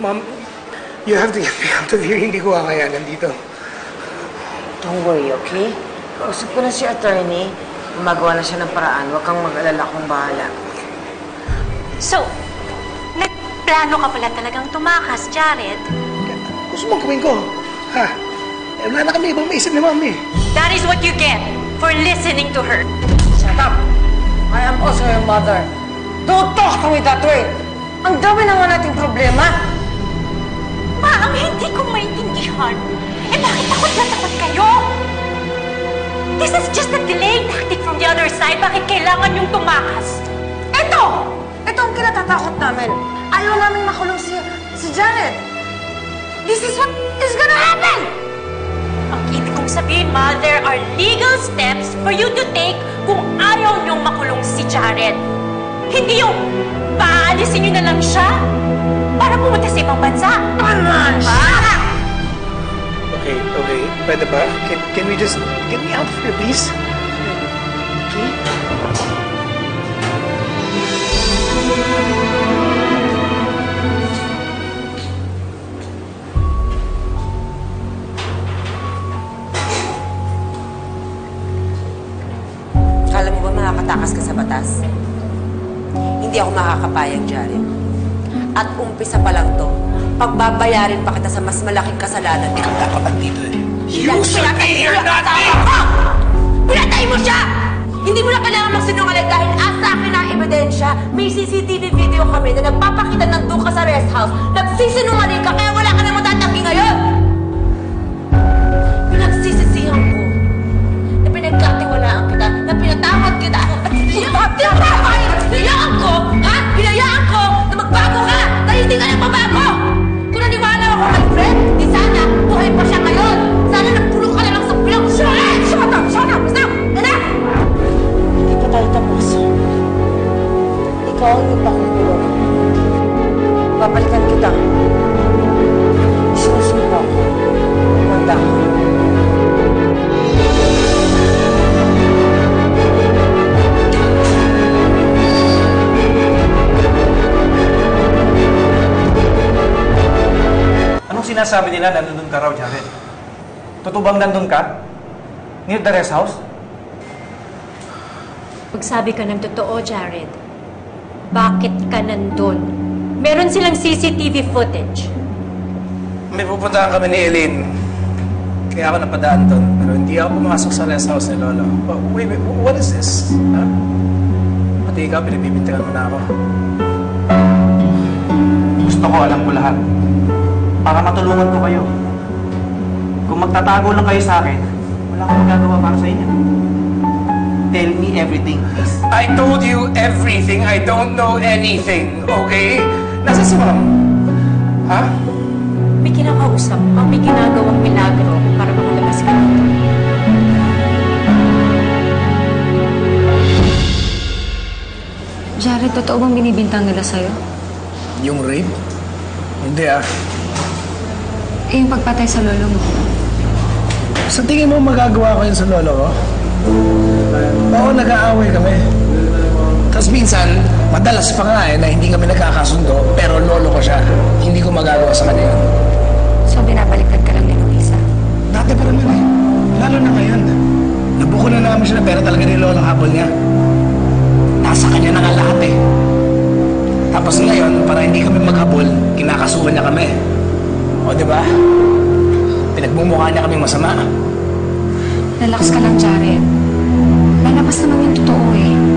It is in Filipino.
Mom, you have to get me out of here. Hindi ko kakayanan dito. Don't worry, okay? Kausap ko na si attorney. Magawa na siya ng paraan. Huwag kang mag-alala, kung bahala. So, nagplano ka pala talagang tumakas, Jared? Gusto mong gawin ko? Ha? Eh, wala na kami ibang maisip ni Mami. That is what you get for listening to her. Shut up! I am also your mother. Don't talk to me that way! Ang dami na nga nating problema! Ma, ang hindi ko maintindihan, eh bakit ako dapat kayo? This is just a delay tactic from the other side. Bakit kailangan yung tumakas? Ito! Ito ang kinatatakot namin. Ayaw namin makulong si Jared. This is what is gonna happen! Ang ibig kong sabihin, Ma, there are legal steps for you to take kung ayaw niyong makulong si Jared. Hindi yung paaalisin niyo na lang siya para pumunta sa ibang bansa. Tama! Okay, okay. Pwede ba? Can we just get me out of here, please? Okay? Akala mo ba makakatakas ka sa batas? Hindi ako makakapayag, Jared. At umpisa pa lang to, pagbabayarin pa kita sa mas malaking kasalanan. Ikaw dapat dito eh. You should be here, not me! Pinatay mo siya! Hindi mo na kailangan magsinungaling dahil asa akin ang ebidensya. May CCTV video kami na nagpapakita ng doon ka sa rest house. Nagsisinungaling ka kaya wala ka na matatanggi ngayon! Pinagsisisihan ko na pinagkatiwalaan kita, na pinatawad kita at hinayaan ko, ha? Hinayaan ko na magbago ka dahil hindi ka nang mabago! Ikaw ang nagpakulong. Babalikan kita. Sinusunod ako. Manda. Anong sinasabi nila nandun ka raw, Jared? Totoo bang nandun ka? Near the rest house? Magsabi ka ng totoo, Jared. Bakit ka nandun? Meron silang CCTV footage. May pupuntahan kami ni Elaine. Kaya ako napadaan doon. Pero hindi ako pumasok sa rest house ni Lolo. Wait, what is this? Huh? Pati ikaw, pinipipintagan mo na ako. Gusto ko alam ko lahat. Para matulungan ko kayo. Kung magtatago lang kayo sa akin, wala akong magagawa para sa inyo. Tell me everything, please. I told you everything. I don't know anything, okay? Nasa si Ma'am? Ha? May kinakausap. May ginagawang milagro para makalabas ka dito. Jared, totoo bang binibintang nila sa'yo? Yung rape? Hindi ah. Eh, yung pagpatay sa lolo mo. Sa tingin mo magagawa ko yun sa lolo ko? Oo, nag-aaway kami. Tapos minsan, madalas pa nga eh, na hindi kami nagkakasundo, pero lolo ko siya. Hindi ko magagawa sa kanya. So, binabaliktad ka lang ni Luisa? Dati pa naman eh. Lalo na ngayon. Nabuko na namin siya na pera talaga ni lolo habol niya. Nasa kanya na nga lahat eh. Tapos ngayon, para hindi kami maghabol, kinakasuhan niya kami. O, diba? Pinagmumukha niya kami masama. Relax ka lang, Jared. Lalabas naman yung totoo eh.